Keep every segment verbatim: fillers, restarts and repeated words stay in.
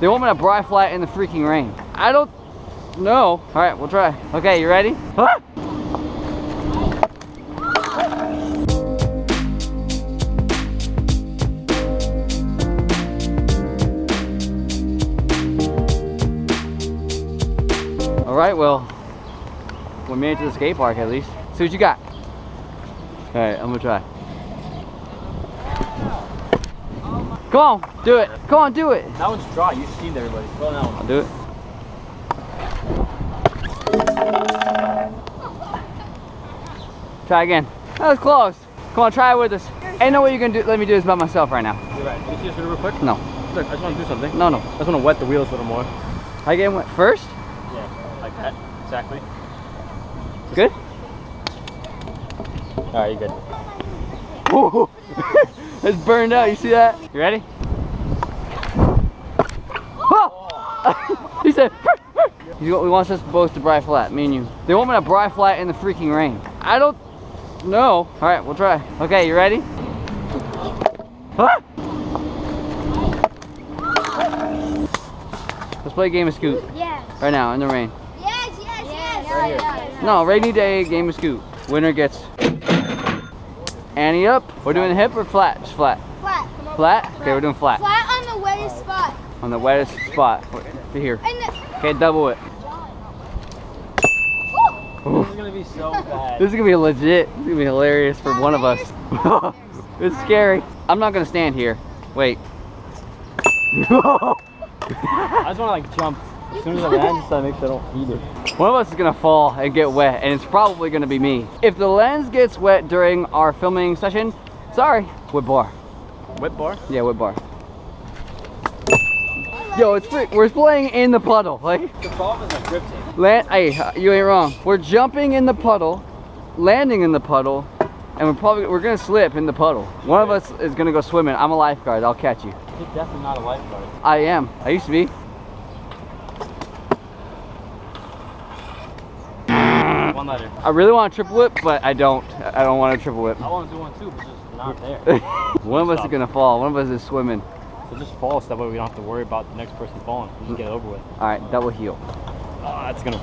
They want me to bri flat in the freaking rain. I don't know. All right, we'll try. Okay, you ready? Ah! All right, well, we made it to the skate park at least. See what you got. All right, I'm gonna try. Come on, do it. Come on, do it. That one's dry. You've seen everybody. Well, that one. I'll do it. Try again. That was close. Come on, try it with us. Ain't no way you're gonna do, let me do this by myself right now. You're right. Can you see this real quick? No. Look, I just want to do something. No, no. I just want to wet the wheels a little more. I get wet first? Yeah, like that. Exactly. Just good? All right, you're good. Ooh. It's burned out, you see that? You ready? Oh. He said, hur, hur. He wants us both to bri flat, me and you. They want me to bri flat in the freaking rain. I don't know. All right, we'll try. Okay, you ready? Ah. Let's play a game of scoot. Yes. Right now, in the rain. Yes, yes, yes. Right here. Yes, yes. No, rainy day game of scoot. Winner gets Annie up. We're doing hip or flat? Just flat. Flat. Flat? Flat. Okay, we're doing flat. Flat on the wettest spot. On the wettest spot. To here. Okay, double it. This is gonna be so bad. This is gonna be legit. This is gonna be hilarious for one of us. It's scary. I'm not gonna stand here. Wait. I just wanna like jump. As soon as I land, so I make sure I don't eat it. One of us is gonna fall and get wet, and it's probably gonna be me. If the lens gets wet during our filming session, sorry. Whip bar. Whip bar? Yeah, whip bar. Yo, it's frick. We're playing in the puddle. Like the ball is like grip tape. Land. Hey, you ain't wrong. We're jumping in the puddle, landing in the puddle, and we're probably we're gonna slip in the puddle. One of us is gonna go swimming. I'm a lifeguard. I'll catch you. You're definitely not a lifeguard. I am. I used to be. One letter. I really want a triple whip, but I don't. I don't want a triple whip. I want to do one too, but just not there. One of us is gonna fall. One of us is swimming. So just fall, so that way we don't have to worry about the next person falling. We just get it over with. All right, double heel. Oh, that's gonna.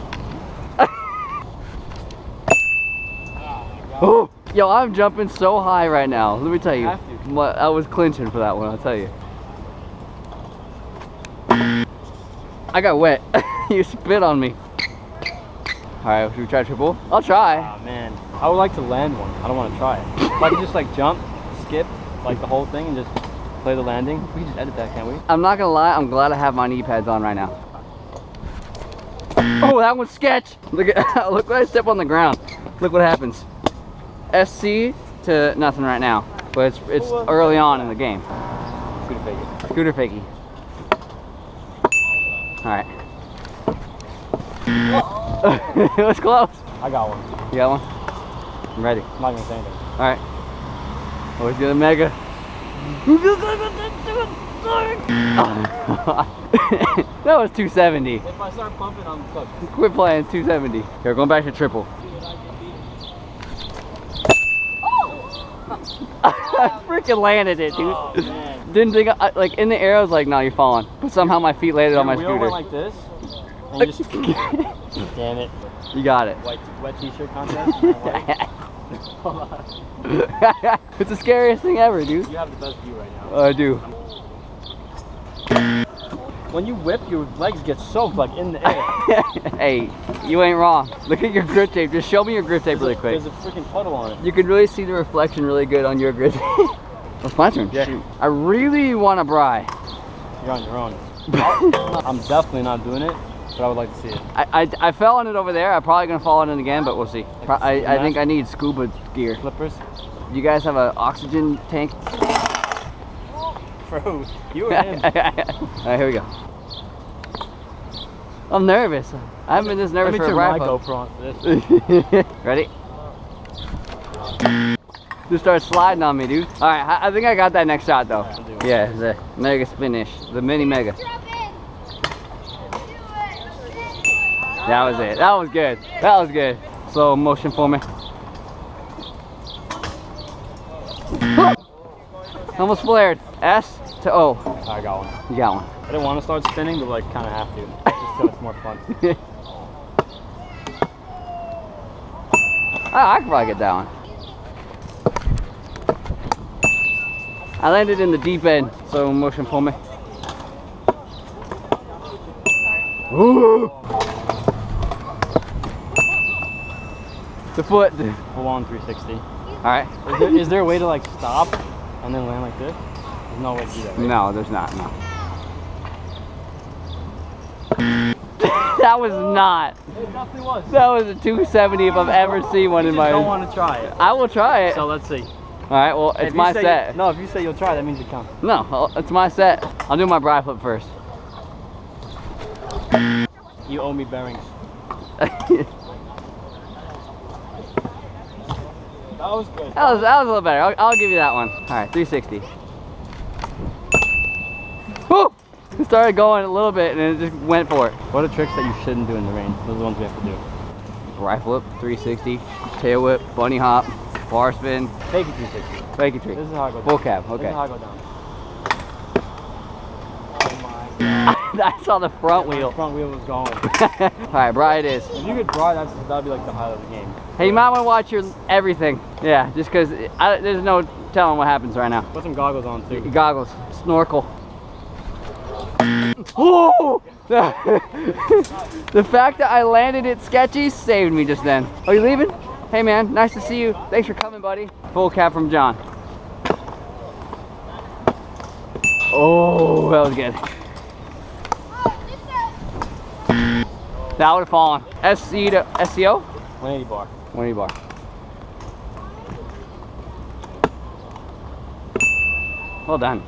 Oh, yo, I'm jumping so high right now. Let me tell you, I was clinching for that one. I'll tell you. I got wet. You spit on me. All right, should we try triple? I'll try. Oh man, I would like to land one. I don't want to try it. If I could just like jump, skip, like the whole thing and just play the landing. We can just edit that, can't we? I'm not gonna lie, I'm glad I have my knee pads on right now. Oh, that one's sketch. Look at, look when I step on the ground. Look what happens. S C to nothing right now, but it's it's early on in the game. Scooter fakie. Scooter fakie. All right. Whoa. It was close. I got one. You got one? I'm ready. I'm not gonna say anything. Alright. Oh, he's gonna mega. That was two seventy. If I start pumping, I'm clutch. Quit playing, two seventy. Here, going back to triple. Oh. I freaking landed it, dude. Oh, man. Didn't think, I, like, in the air, I was like, no, nah, you're falling. But somehow my feet landed on my scooter. Went like this. And you just... Damn it. You got it. White, wet t-shirt contest? It's the scariest thing ever, dude. You have the best view right now. Uh, I do. When you whip, your legs get soaked like in the air. Hey, you ain't wrong. Look at your grip tape. Just show me your grip tape there's really a, quick. There's a freaking puddle on it. You can really see the reflection really good on your grip tape. That's my turn. Yeah. Shoot. I really want to bri. You're on your own. I'm definitely not doing it. But I would like to see it. I, I, I fell on it over there. I'm probably going to fall on it again, but we'll see. Pro I, I think I need scuba gear. Flippers? You guys have an oxygen tank? Bro, you were in. All right, here we go. I'm nervous. I haven't been this nervous for a ride. Let me turn my GoPro on for this. Ready? This starts sliding on me, dude. All right, I, I think I got that next shot, though. Right, yeah, the mega finish. The mini mega. That was it. That was good. That was good. Slow motion for me. Almost flared. S to O. I got one. You got one. I didn't want to start spinning, but like kind of have to, just so it's more fun. Oh, I can probably get that one. I landed in the deep end, so motion for me. Ooh. The foot. Full on three sixty. All right. Is there, is there a way to like stop and then land like this? There's no way to do that. Right? No, there's not. No. That was not. It definitely was. That was a two seventy if I've ever seen one you in my. I don't want to try it. I will try it. So let's see. All right. Well, it's my set. You, no, if you say you'll try, that means you come. No, it's my set. I'll do my bri flip first. You owe me bearings. That was good. That was, that was a little better. I'll, I'll give you that one. All right, three sixty. Woo! It started going a little bit and it just went for it. What are tricks that you shouldn't do in the rain? Those are the ones we have to do. Bri flip, three sixty, tail whip, bunny hop, bar spin. Fake it three sixty. Fake it three. This is how I go down. Full cab, okay. This is how I go down. I saw the front wheel. The front wheel was going. Alright, bri it is. If you could bri, that's, that'd be like the highlight of the game. Hey, you might want to watch your everything. Yeah, just because there's no telling what happens right now. Put some goggles on too. Goggles. Snorkel. Whoa! The fact that I landed it sketchy saved me just then. Are you leaving? Hey man, nice to see you. Thanks for coming, buddy. Full cap from John. Oh, that was good. That would have fallen. S C to S C O? one eighty bar. one eighty bar. Well done.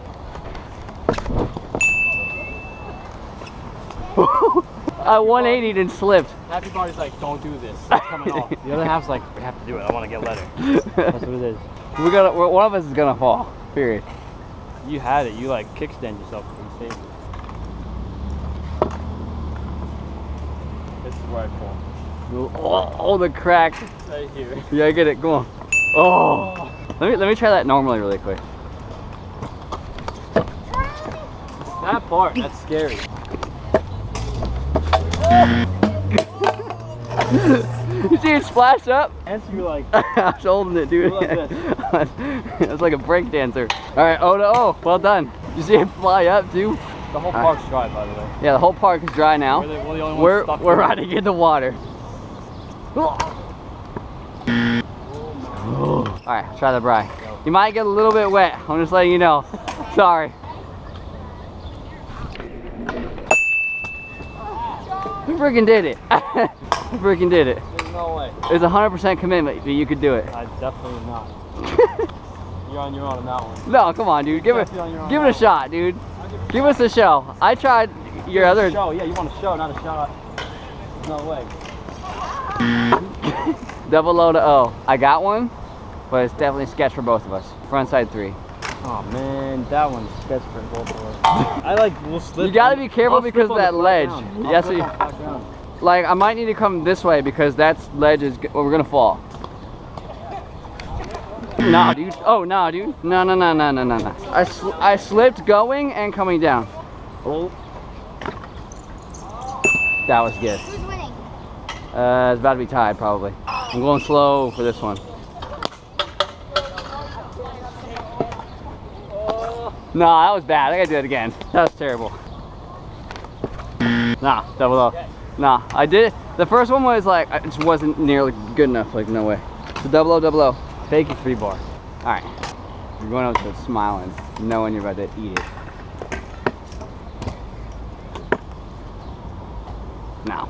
I one eightied and slipped. Half your body's like, don't do this. It's coming off. The other half's like, we have to do it. I want to get letter. That's what it is. We're gonna, we're, one of us is going to fall. Period. You had it. You like kickstand yourself. You saved it. Right, oh, oh, the crack. Right here. Yeah, I get it. Go on. Oh. oh. Let me let me try that normally really quick. That part, that's scary. You see it splash up? And so you're like I was holding it, dude. Like it was like a break dancer. Alright, oh to oh. Well done. You see it fly up too? The whole park's dry, by the way. Yeah, the whole park is dry now. We're, the, we're, the only we're, stuck we're riding in the water. Oh. All right, try the bri. You might get a little bit wet. I'm just letting you know. Sorry. You freaking did it. You freaking did it. There's no way. There's one hundred percent commitment that you could do it. I definitely not. You're on your own on that one. No, come on, dude. Give it, give it a shot, dude. Give us a show. I tried your other. A show, yeah, you want a show, not a shot. No way. Double O to O. I got one, but it's definitely sketch for both of us. Front side three. Oh man, that one's sketch for both of us. I like will slip. You gotta on, be careful I'll because of that ledge. Yes, yeah, so like I might need to come this way because that ledge is. Well, we're gonna fall. Nah, dude. Oh, nah, dude. No, no, no, no, no, no, no. I, sl I slipped going and coming down. Oh. That was good. Who's winning? Uh, it's about to be tied, probably. I'm going slow for this one. Nah, that was bad. I gotta do that again. That was terrible. Nah, double O. Nah, I did it. The first one was like, it just wasn't nearly good enough. Like, no way. So double O, double O. Fake it three bar. All right, you're going up to smiling, knowing you're about to eat it. No.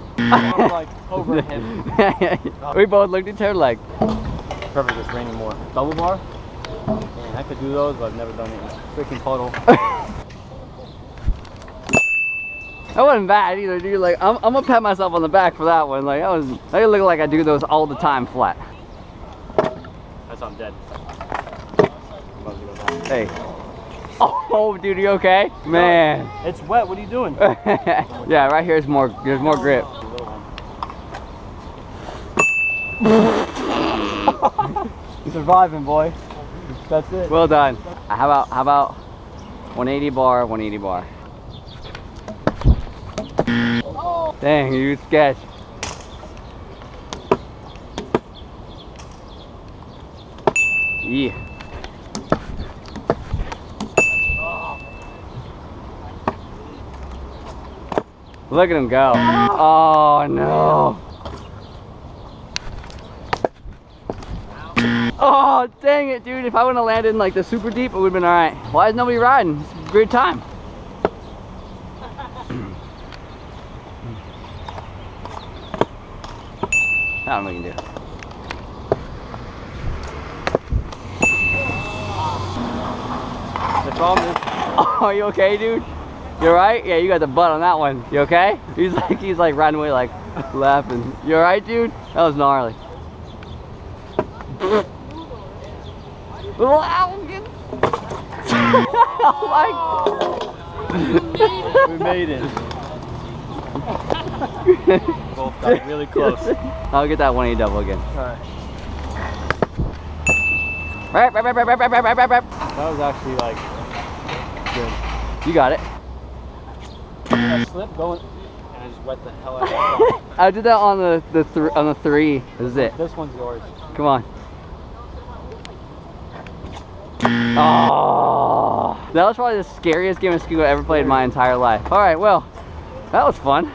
Like over him. We both looked at each other like. Perfect. It's raining more. Double bar. Man, I could do those, but I've never done it. Freaking puddle. That wasn't bad either, dude. Like I'm, I'm gonna pat myself on the back for that one. Like I was, I look like I do those all the time flat. I'm dead. Hey. Oh, dude, you okay? Man. It's wet. What are you doing? Yeah, right here is more. There's more grip. You're surviving, boy. That's it. Well done. How about how about one eighty bar, one eighty bar. Oh. Dang, you sketch. Yeah. Oh. Look at him go. Oh no. Oh, dang it, dude. If I wouldn't have landed in like the super deep, it would have been all right. Why is nobody riding? It's a great time. I don't know what we can do. The problem is, oh, are you okay, dude? You're right? Yeah, you got the butt on that one. You okay? He's like, he's like riding away, like laughing. You all right, dude? That was gnarly. Oh my. We made it. Both got really close. I'll get that one eighty double again. Alright. Right, right, right, right, right, right, right, right. That was actually like good. You got it. I slipped going and I just wet the hell out of it. I did that on the, the th on the three. This is it. This one's yours. Come on. Oh, that was probably the scariest game of Scoot I ever played in my entire life. All right, well, that was fun.